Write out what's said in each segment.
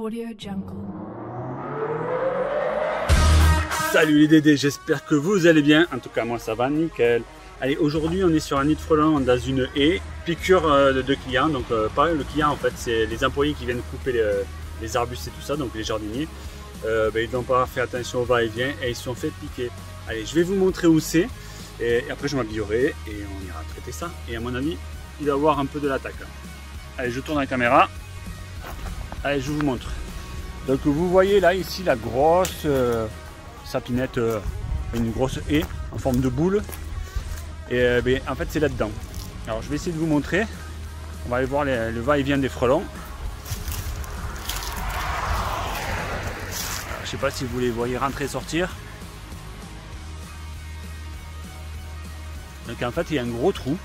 Audio Jungle. Salut les DD, j'espère que vous allez bien. En tout cas, moi ça va nickel. Allez, aujourd'hui on est sur un nid de frelons dans une haie, piqûre de deux clients. Donc, pas le client en fait, c'est les employés qui viennent couper les arbustes et tout ça, donc les jardiniers. Ils n'ont pas fait attention au va-et-vient et ils se sont fait piquer. Allez, je vais vous montrer où c'est et après je m'habillerai et on ira traiter ça. Et à mon avis, il va y avoir un peu de l'attaque. Allez, je tourne la caméra. Allez, je vous montre. Donc vous voyez là ici la grosse sapinette, une grosse haie en forme de boule. Et en fait c'est là-dedans. Alors je vais essayer de vous montrer. On va aller voir le va-et-vient des frelons. Alors, je sais pas si vous les voyez rentrer et sortir. Donc en fait il y a un gros trou.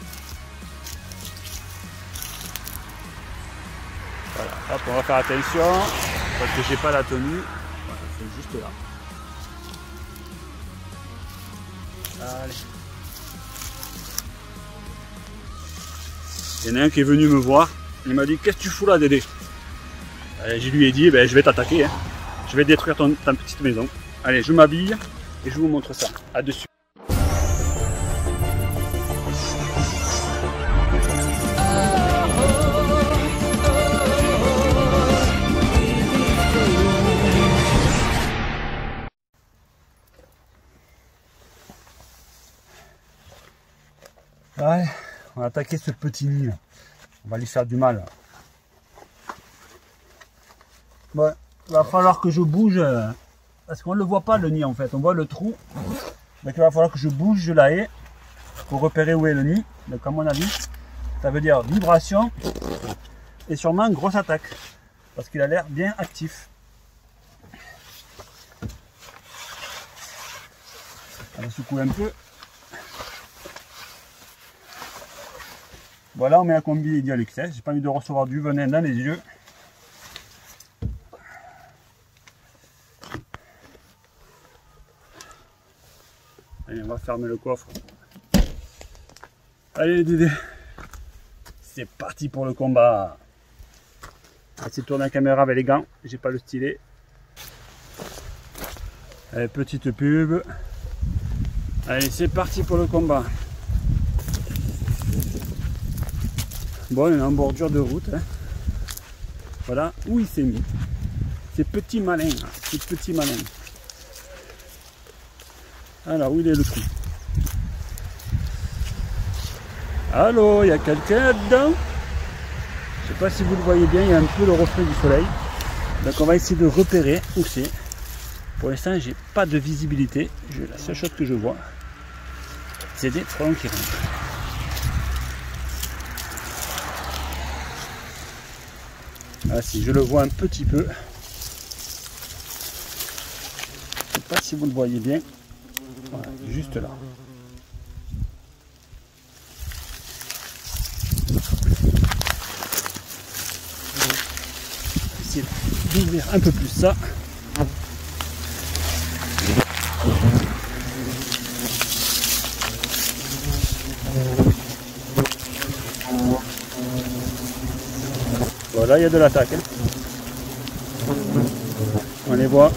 Voilà, hop, on va faire attention parce que j'ai pas la tenue. Voilà, c'est juste là. Allez. Il y en a un qui est venu me voir. Il m'a dit: qu'est-ce que tu fous là, Dédé? Je lui ai dit: je vais t'attaquer, hein. Je vais détruire ta petite maison. Allez, je m'habille et je vous montre ça. À dessus. Ouais, on a attaqué ce petit nid. On va lui faire du mal. Bon, il va falloir que je bouge. Parce qu'on ne le voit pas le nid en fait. On voit le trou. Donc il va falloir que je bouge de la haie pour repérer où est le nid. Donc à mon avis, ça veut dire vibration et sûrement une grosse attaque. Parce qu'il a l'air bien actif. On va secouer un peu. Voilà, on met la combi Dialex, j'ai pas envie de recevoir du venin dans les yeux. Allez, on va fermer le coffre. Allez les Dédés, c'est parti pour le combat. On va essayer de tourner la caméra avec les gants, j'ai pas le stylet. Allez, petite pub. Allez, c'est parti pour le combat. Bon, on est en bordure de route, hein. Voilà où il s'est mis. C'est petit malin, hein. C'est petit malin. Alors, où il est le trou? Allô, il y a quelqu'un là-dedans? Je sais pas si vous le voyez bien, il y a un peu le reflet du soleil. Donc on va essayer de repérer où c'est. Pour l'instant, j'ai pas de visibilité. La seule chose que je vois, c'est des frelons qui rentrent. Ah, si je le vois un petit peu, je sais pas si vous le voyez bien, voilà, juste là. On va essayer d'ouvrir un peu plus ça. Voilà, il y a de l'attaque. Hein. On les voit.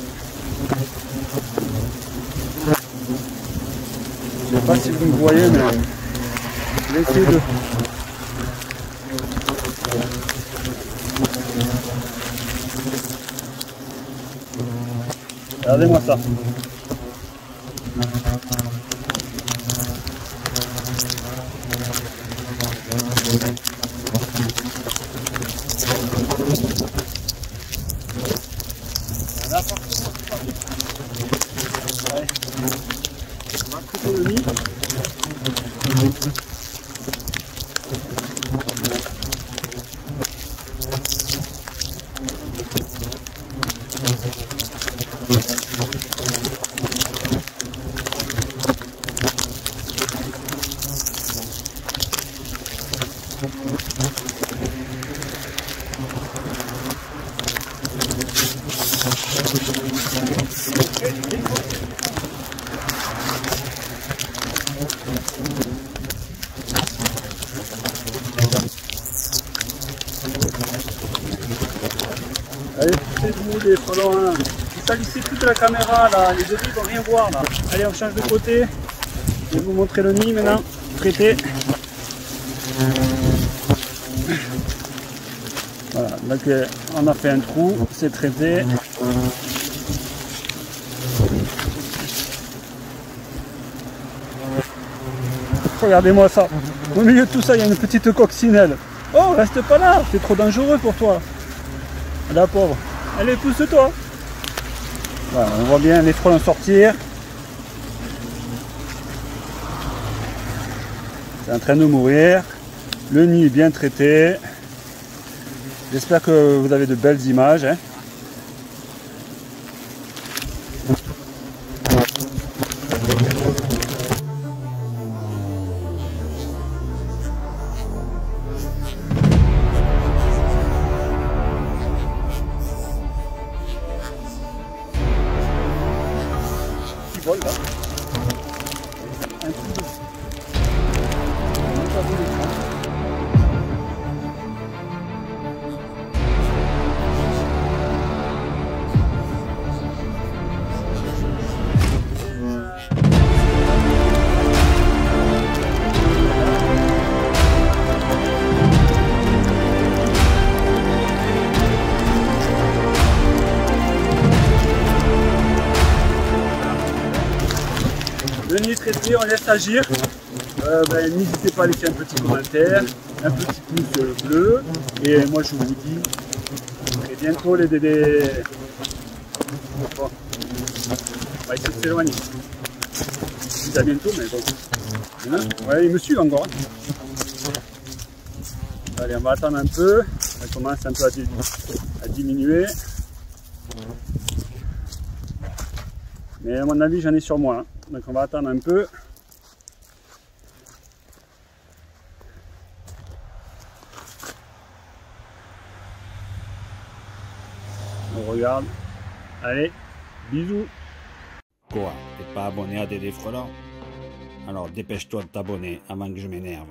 Je ne sais pas si vous me voyez, mais je vais essayer de... Regardez-moi ça. Allez, poussez-vous les Frelons. Vous salissez toute la caméra là, les autres vont rien voir là. Allez, on change de côté. Je vais vous montrer le nid maintenant. Prêtez. Voilà, donc on a fait un trou, c'est traité. Regardez-moi ça. Au milieu de tout ça, il y a une petite coccinelle. Oh, reste pas là, c'est trop dangereux pour toi. La pauvre. Allez, pousse-toi. Voilà, on voit bien les frelons sortir. C'est en train de mourir. Le nid est bien traité. J'espère que vous avez de belles images. Hein. Le nid traité, on laisse agir. N'hésitez pas à laisser un petit commentaire, un petit pouce bleu. Et moi, je vous dis très bientôt les DD. Bon. On va essayer de s'éloigner. Je dis à bientôt, mais bon. Ouais, il me suit encore. Allez, on va attendre un peu. Ça commence un peu à diminuer. Mais à mon avis, j'en ai sur moi. Hein. Donc on va attendre un peu. On regarde. Allez, bisous. Quoi, t'es pas abonné à DD Frelons? Alors dépêche-toi de t'abonner avant que je m'énerve.